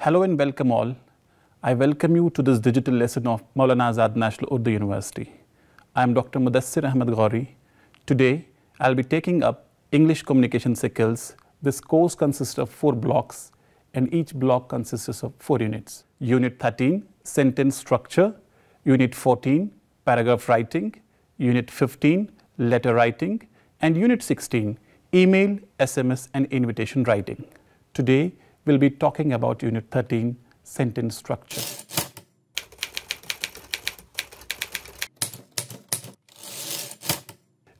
Hello and welcome all. I welcome you to this digital lesson of Maulana Azad National Urdu University. I am Dr. Mudassir Ahmad Ghauri. Today, I'll be taking up English Communication Skills. This course consists of 4 blocks and each block consists of 4 units. Unit 13, Sentence Structure. Unit 14, Paragraph Writing. Unit 15, Letter Writing. And Unit 16, Email, SMS and Invitation Writing. Today, we'll be talking about Unit 13, Sentence Structure.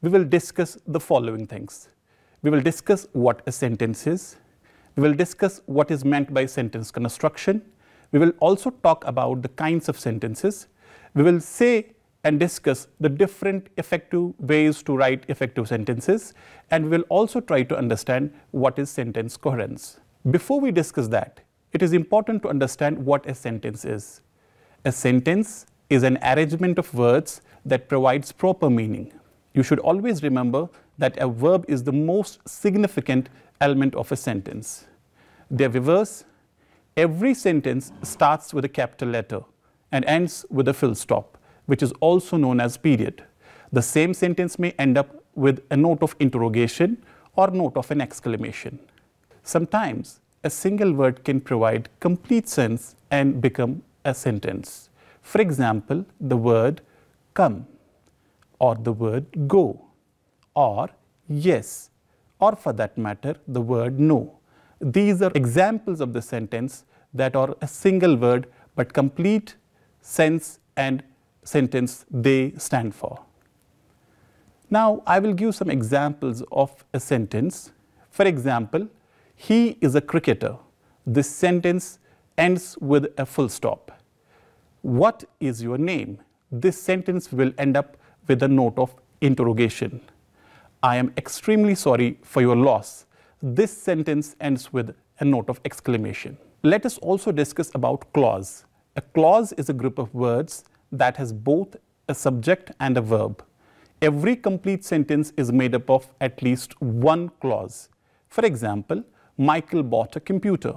We will discuss the following things. We will discuss what a sentence is. We will discuss what is meant by sentence construction. We will also talk about the kinds of sentences. We will say and discuss the different effective ways to write effective sentences. And we will also try to understand what is sentence coherence. Before we discuss that, it is important to understand what a sentence is. A sentence is an arrangement of words that provides proper meaning. You should always remember that a verb is the most significant element of a sentence. Their reverse, every sentence starts with a capital letter and ends with a full stop, which is also known as period. The same sentence may end up with a note of interrogation or note of an exclamation. Sometimes, a single word can provide complete sense and become a sentence. For example, the word come, or the word go, or yes, or for that matter, the word no. These are examples of the sentence that are a single word, but complete sense and sentence they stand for. Now, I will give some examples of a sentence. For example, he is a cricketer. This sentence ends with a full stop. What is your name? This sentence will end up with a note of interrogation. I am extremely sorry for your loss. This sentence ends with a note of exclamation. Let us also discuss about clause. A clause is a group of words that has both a subject and a verb. Every complete sentence is made up of at least one clause. For example, Michael bought a computer.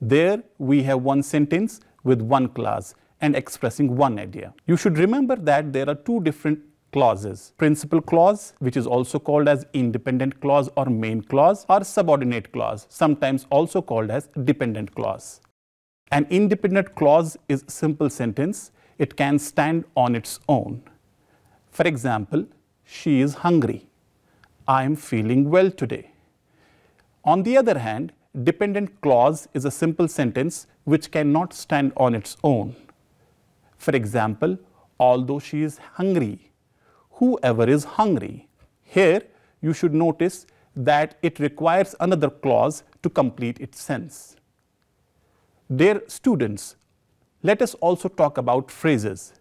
There we have one sentence with one clause and expressing one idea. You should remember that there are 2 different clauses. Principal clause, which is also called as independent clause or main clause, or subordinate clause, sometimes also called as dependent clause. An independent clause is a simple sentence. It can stand on its own. For example, she is hungry. I am feeling well today. On the other hand, dependent clause is a simple sentence which cannot stand on its own. For example, although she is hungry, whoever is hungry. Here, you should notice that it requires another clause to complete its sense. Dear students, let us also talk about phrases.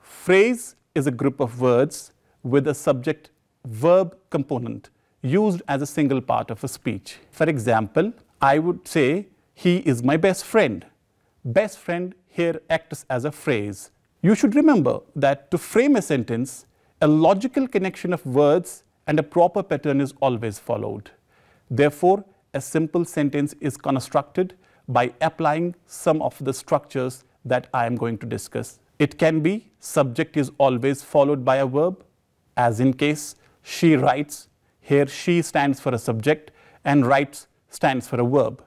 Phrase is a group of words with a subject-verb component, used as a single part of a speech. For example, I would say, he is my best friend. Best friend here acts as a phrase. You should remember that to frame a sentence, a logical connection of words and a proper pattern is always followed. Therefore, a simple sentence is constructed by applying some of the structures that I am going to discuss. It can be subject is always followed by a verb, as in case she writes. Here, she stands for a subject and writes stands for a verb.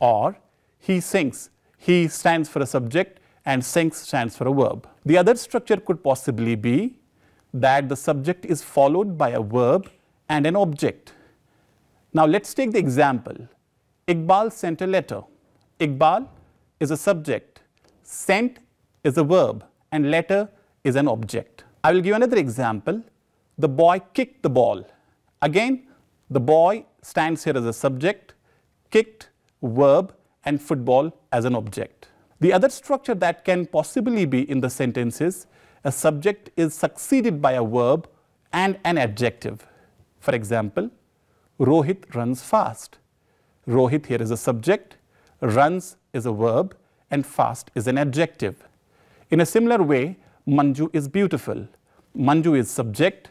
Or, he sings. He stands for a subject and sings stands for a verb. The other structure could possibly be that the subject is followed by a verb and an object. Now, let's take the example. Iqbal sent a letter. Iqbal is a subject. Sent is a verb and letter is an object. I will give another example. The boy kicked the ball. Again, the boy stands here as a subject, kicked, verb, and football as an object. The other structure that can possibly be in the sentence is a subject is succeeded by a verb and an adjective. For example, Rohit runs fast. Rohit here is a subject, runs is a verb, and fast is an adjective. In a similar way, Manju is beautiful. Manju is subject,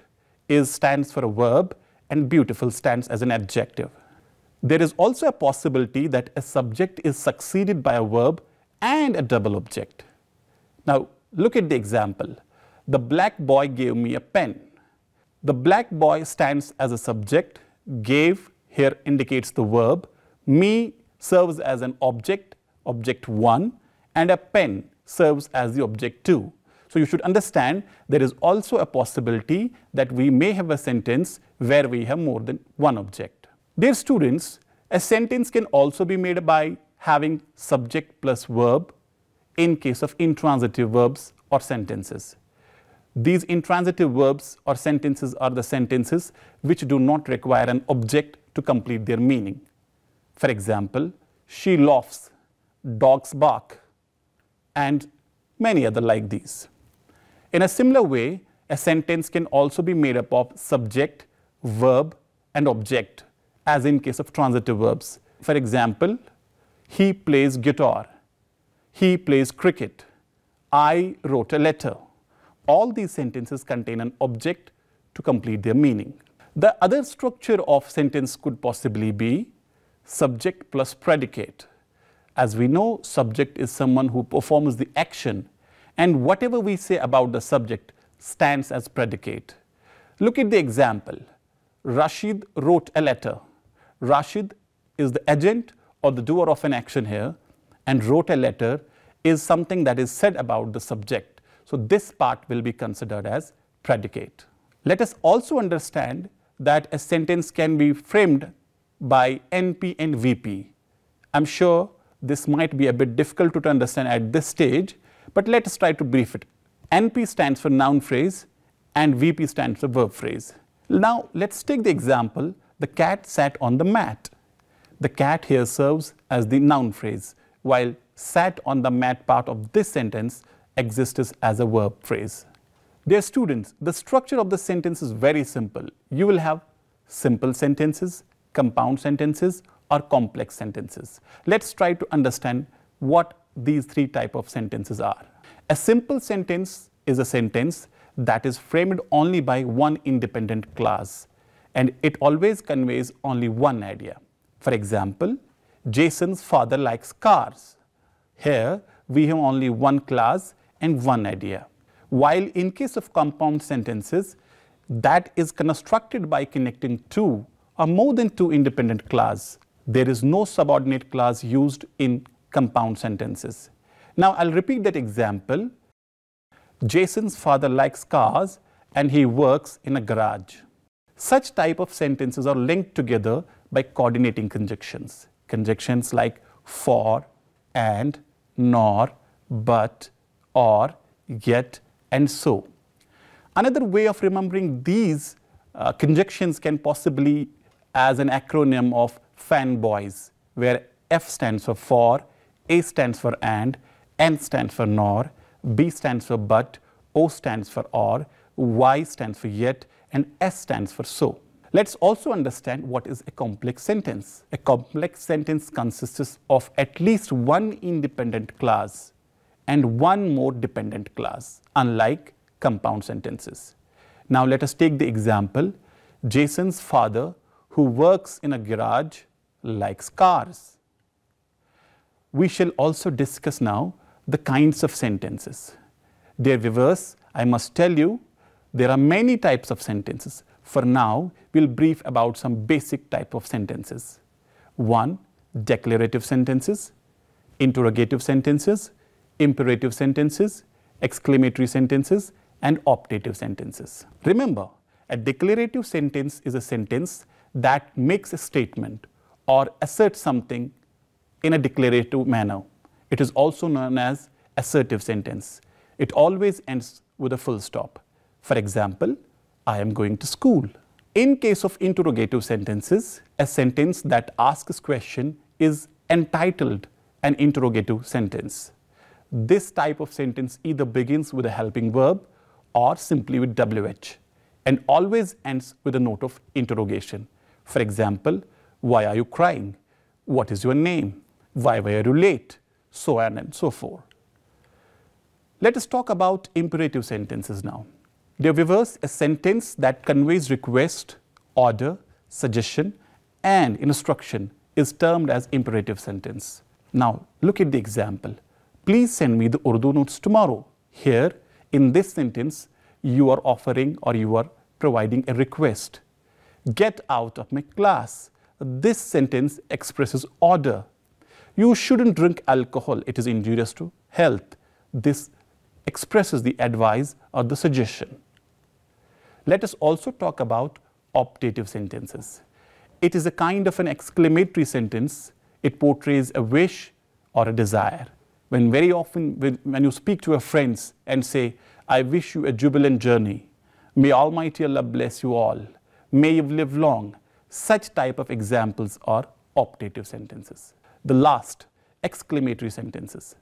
is stands for a verb, and beautiful stands as an adjective. There is also a possibility that a subject is succeeded by a verb and a double object. Now, look at the example. The black boy gave me a pen. The black boy stands as a subject, gave here indicates the verb, me serves as an object, object 1, and a pen serves as the object 2. So you should understand there is also a possibility that we may have a sentence where we have more than one object. Dear students, a sentence can also be made by having subject plus verb in case of intransitive verbs or sentences. These intransitive verbs or sentences are the sentences which do not require an object to complete their meaning. For example, she laughs, dogs bark, and many other like these. In a similar way, a sentence can also be made up of subject, verb, and object, as in case of transitive verbs. For example, he plays guitar, he plays cricket, I wrote a letter. All these sentences contain an object to complete their meaning. The other structure of sentence could possibly be subject plus predicate. As we know, subject is someone who performs the action, and whatever we say about the subject stands as predicate. Look at the example. Rashid wrote a letter. Rashid is the agent or the doer of an action here, and wrote a letter is something that is said about the subject. So this part will be considered as predicate. Let us also understand that a sentence can be framed by NP and VP. I'm sure this might be a bit difficult to understand at this stage, but let us try to brief it. NP stands for noun phrase and VP stands for verb phrase. Now let's take the example, the cat sat on the mat. The cat here serves as the noun phrase, while sat on the mat part of this sentence exists as a verb phrase. Dear students, the structure of the sentence is very simple. You will have simple sentences, compound sentences, or complex sentences. Let's try to understand what these three types of sentences are. A simple sentence is a sentence that is framed only by one independent clause, and it always conveys only one idea. For example, Jason's father likes cars. Here, we have only one clause and one idea. While in case of compound sentences, that is constructed by connecting two or more than two independent clauses. There is no subordinate clause used in compound sentences. Now I'll repeat that example. Jason's father likes cars and he works in a garage. Such type of sentences are linked together by coordinating conjunctions. Conjunctions like for, and, nor, but, or, yet, and so. Another way of remembering these conjunctions can possibly as an acronym of fanboys, where F stands for, A stands for and, N stands for nor, B stands for but, O stands for or, Y stands for yet, and S stands for so. Let's also understand what is a complex sentence. A complex sentence consists of at least one independent clause and one more dependent clause, unlike compound sentences. Now let us take the example, Jason's father, who works in a garage, likes cars. We shall also discuss now the kinds of sentences. Dear viewers, I must tell you, there are many types of sentences. For now, we'll brief about some basic type of sentences. 1. Declarative sentences, interrogative sentences, imperative sentences, exclamatory sentences, and optative sentences. Remember, a declarative sentence is a sentence that makes a statement or asserts something in a declarative manner. It is also known as assertive sentence. It always ends with a full stop. For example, I am going to school. In case of interrogative sentences, a sentence that asks a question is entitled an interrogative sentence. This type of sentence either begins with a helping verb or simply with WH, and always ends with a note of interrogation. For example, why are you crying? What is your name? Why were you late? so on and so forth. Let us talk about imperative sentences now. They reverse a sentence that conveys request, order, suggestion, and instruction is termed as imperative sentence. Now, look at the example. Please send me the Urdu notes tomorrow. Here, in this sentence, you are offering or you are providing a request. Get out of my class. This sentence expresses order. You shouldn't drink alcohol. It is injurious to health. This expresses the advice or the suggestion. Let us also talk about optative sentences. It is a kind of an exclamatory sentence. It portrays a wish or a desire. When very often, when you speak to your friends and say, I wish you a jubilant journey. May Almighty Allah bless you all. May you live long. Such type of examples are optative sentences. The last, exclamatory sentences.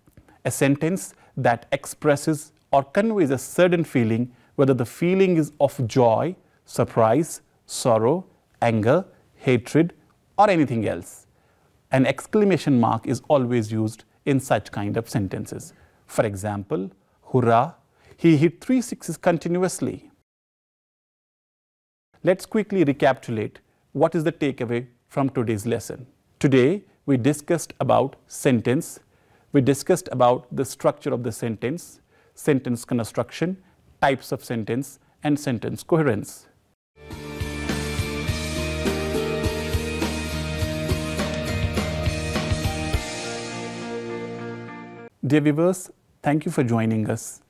A sentence that expresses or conveys a certain feeling, whether the feeling is of joy, surprise, sorrow, anger, hatred, or anything else. An exclamation mark is always used in such kind of sentences. For example, hurrah, he hit 3 sixes continuously. Let's quickly recapitulate what is the takeaway from today's lesson. Today, we discussed about sentence. We discussed about the structure of the sentence, sentence construction, types of sentence, and sentence coherence. Dear viewers, thank you for joining us.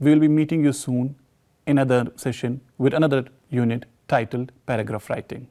We will be meeting you soon in another session with another unit titled Paragraph Writing.